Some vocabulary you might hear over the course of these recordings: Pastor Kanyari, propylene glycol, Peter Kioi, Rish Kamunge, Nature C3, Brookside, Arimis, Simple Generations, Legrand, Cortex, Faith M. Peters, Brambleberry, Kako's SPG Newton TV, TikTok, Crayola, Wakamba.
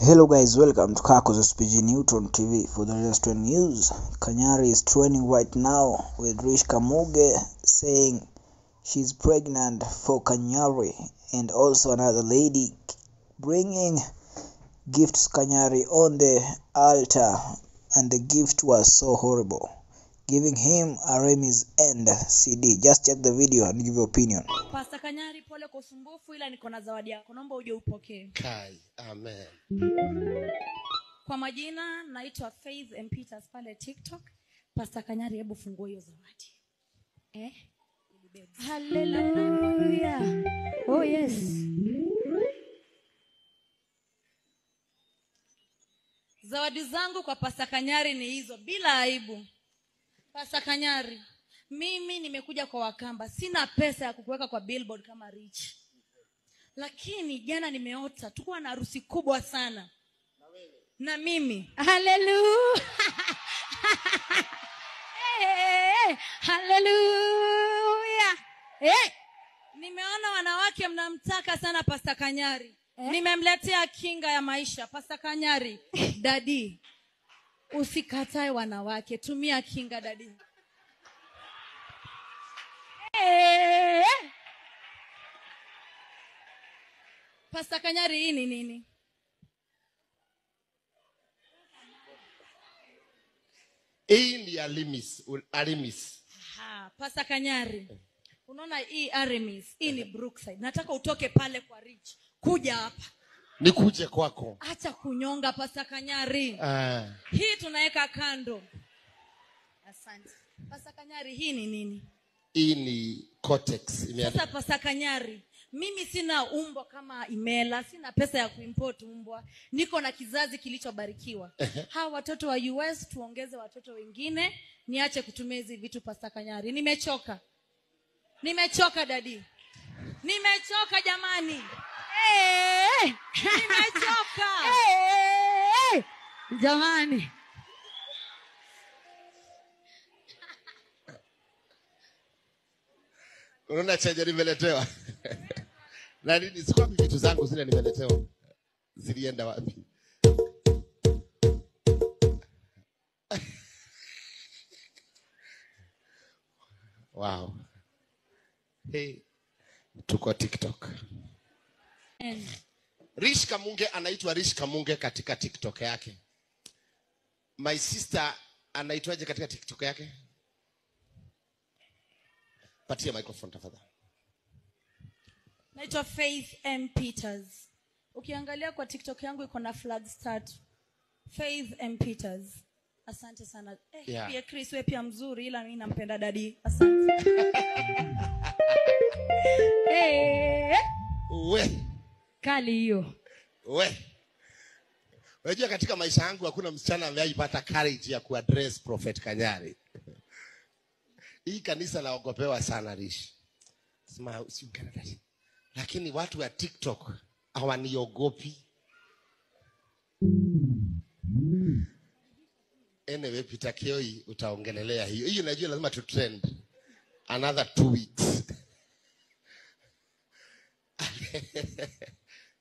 Hello guys, welcome to Kako's SPG Newton TV for the latest news. Kanyari is training right now with Rish Kamunge saying she's pregnant for Kanyari, and also another lady bringing gifts Kanyari on the altar, and the gift was so horrible, giving him Arimis and CD. Just check the video and give your opinion. Pastor Kanyari, pole kwa usumbufu, ila niko na zawadi yako. Naomba uje upokee. Kai, amen. Kwa majina naitwa Faith M. Peters pale TikTok. Pastor Kanyari, hebu fungua hiyo zawadi. Hallelujah. Oh yes. Zawadi zangu kwa Pastor Kanyari ni hizo, bila aibu. Pastor Kanyari, mimi nimekuja kwa Wakamba, sina pesa ya kukuweka kwa billboard kama Rich. Lakini jana nimeota, tulikuwa na harusi kubwa sana. Na mimi, hallelujah. Hey, hallelujah. Hey, nimeona wanawake mnamtaka sana Pastor Kanyari. Eh? Nimemletea kinga ya maisha Pastor Kanyari. Daddy, usikatae wanawake, tumia kinga daddy. Pastor Kanyari, hii ni nini? Hii ni Arimis. Aha, Pastor Kanyari. Unaona hii Arimis, hii ni Brookside. Nataka utoke pale kwa Rich, kuja hapa. Nikuje kwako. Acha kunyonga Pastor Kanyari. Hii tunaweka kando. Asante. Pastor Kanyari, hii ni nini? Hii ni Cortex. Sasa Pastor Kanyari, mimi sina umbo kama Imela, sina pesa ya kuimport umbwa. Niko na kizazi kilichobarikiwa. Hawa watoto wa US tuongeze watoto wengine, niache kutumia hizi vitu Pastor Kanyari. Nimechoka. Nimechoka daddy. Nimechoka jamani. Nimechoka. Jamani. Unaona chaja nimeletewa. Na nini sikuwa vitu zangu zile nimeletewa. Zilienda wapi? Wow. Hey, tuko TikTok. Rish Kamunge anaitwa Rish Kamunge katika TikTok yake. My sister anaitwaje katika TikTok yake? Patia microphone tafadhali. Naitwa Faith M. Peters. Ukiangalia kwa TikTok yangu iko na flags tatu. Faith M. Peters. Asante sana. Pia Chris wewe pia mzuri, ila mimi nampenda daddy. Asante. We. Kali hiyo. We. Unajua katika maisha yangu hakuna msichana ameipata courage ya kuaddress Prophet Kanyari. Hii kanisa laogopewa sana Rish. Sema usimkaribishe. Lakini watu wa TikTok hawaniogopi. Anyway, Peter Kioi utaongelelea hiyo. Hiyo najua lazima tu trend. Another 2 weeks.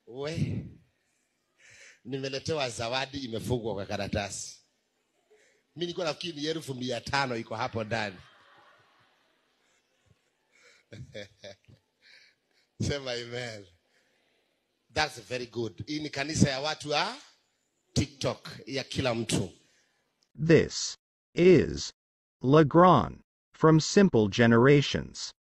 We, nimeletewa zawadi imefungwa kwa karatasi. Mimi niko nafikiri ni 1500 iko hapo ndani. Sema amen. That's very good. Hii ni kanisa ya watu wa TikTok, ya kila mtu. This is Legrand from Simple Generations.